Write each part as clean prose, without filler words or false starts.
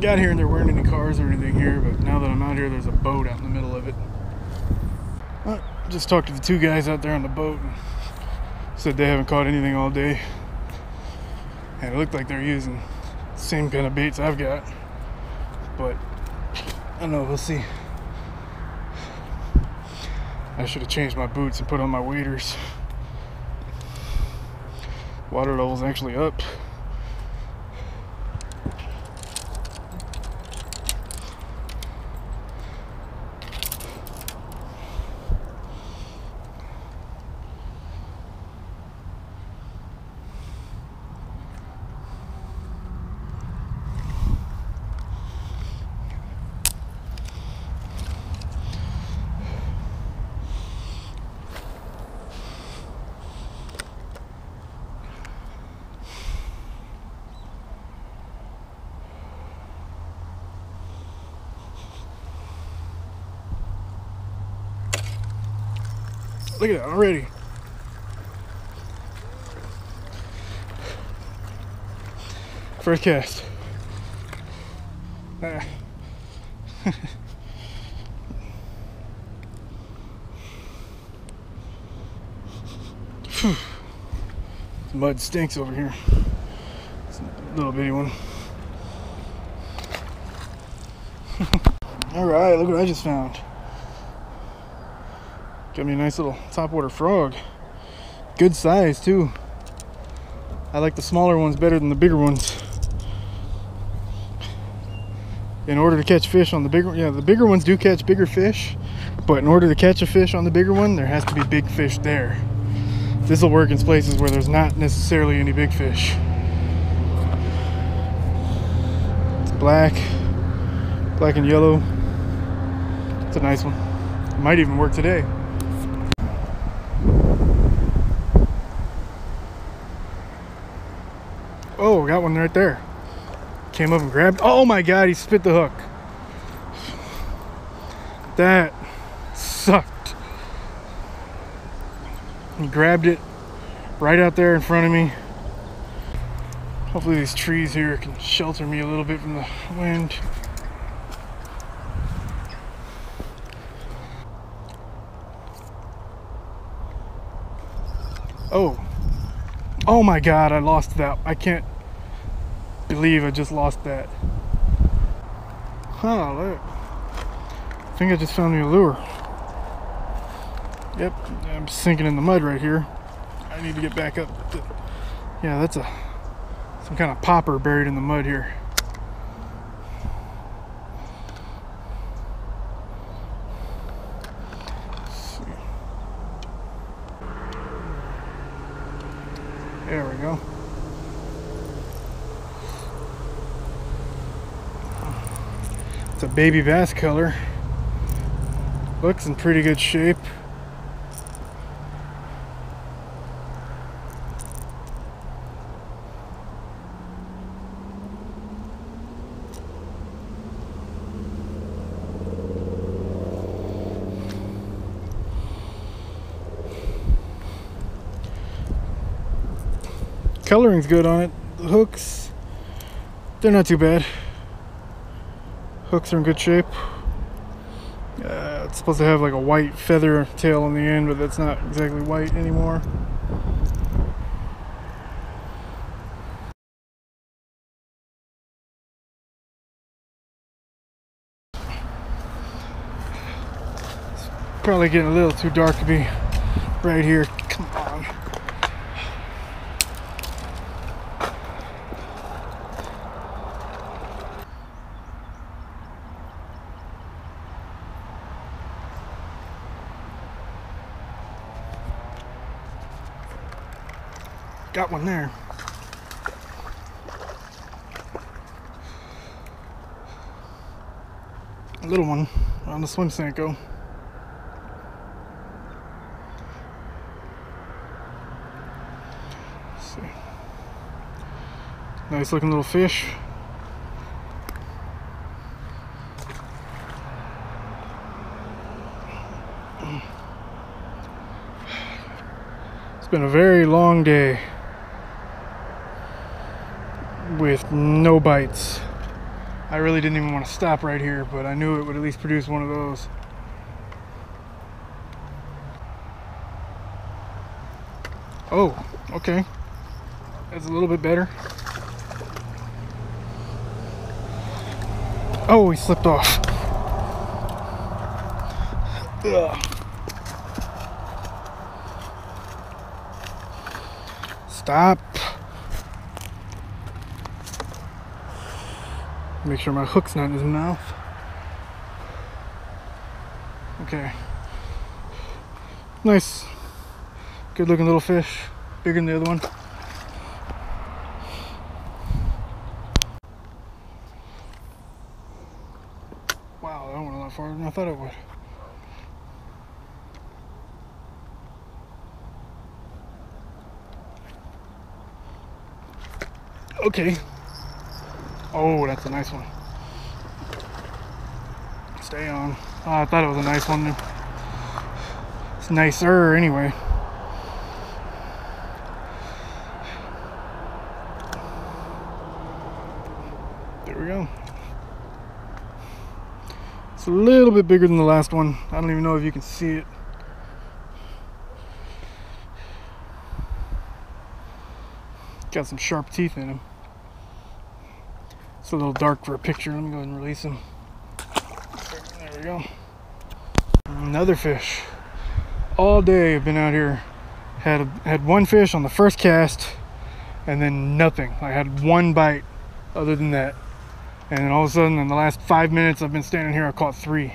Got here and there weren't any cars or anything here, but now that I'm out here, there's a boat out in the middle of it. I just talked to the two guys out there on the boat and said they haven't caught anything all day. And it looked like they're using the same kind of baits I've got, but I don't know, we'll see. I should have changed my boots and put on my waders. Water level's actually up. Look at that already. First cast. Ah. The mud stinks over here. It's a little bitty one. All right, look what I just found. Got me a nice little topwater frog. Good size too. I like the smaller ones better than the bigger ones. In order to catch fish on the bigger, the bigger ones do catch bigger fish, but in order to catch a fish on the bigger one, there has to be big fish there. This will work in places where there's not necessarily any big fish. It's black and yellow. It's a nice one. It might even work today. Oh, got one right there. Came up and grabbed. Oh my God, he spit the hook. That sucked. He grabbed it right out there in front of me. Hopefully these trees here can shelter me a little bit from the wind. Oh my God, I lost that. I can't believe I just lost that. Huh, look. I think I just found me a lure. Yep, I'm sinking in the mud right here. I need to get back up. Yeah, that's some kind of popper buried in the mud here. There we go. It's a baby bass color. Looks in pretty good shape. Coloring's good on it. The hooks, they're not too bad. Hooks are in good shape. It's supposed to have like a white feather tail on the end, but that's not exactly white anymore. It's probably getting a little too dark to be right here. Come on. Got one there. A little one on the Swimsenko. See. Nice looking little fish. It's been a very long day with no bites. I really didn't even want to stop right here, but I knew it would at least produce one of those. Oh, okay. That's a little bit better. Oh, he slipped off. Ugh. Stop. Make sure my hook's not in his mouth. Okay. Nice. Good looking little fish. Bigger than the other one. Wow, that went a lot farther than I thought it would. Okay. Oh, that's a nice one. Stay on. Oh, I thought it was a nice one. It's nicer anyway. There we go. It's a little bit bigger than the last one. I don't even know if you can see it. Got some sharp teeth in him. It's a little dark for a picture. Let me go ahead and release him. There we go. Another fish. All day I've been out here. Had one fish on the first cast and then nothing. I had one bite other than that. And then all of a sudden in the last 5 minutes I've been standing here, I caught three.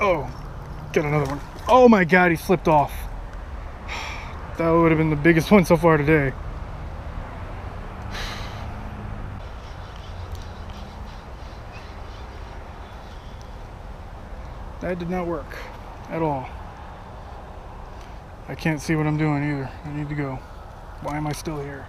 Oh, got another one. Oh my God, he slipped off. That would have been the biggest one so far today. That did not work at all. I can't see what I'm doing either. I need to go. Why am I still here?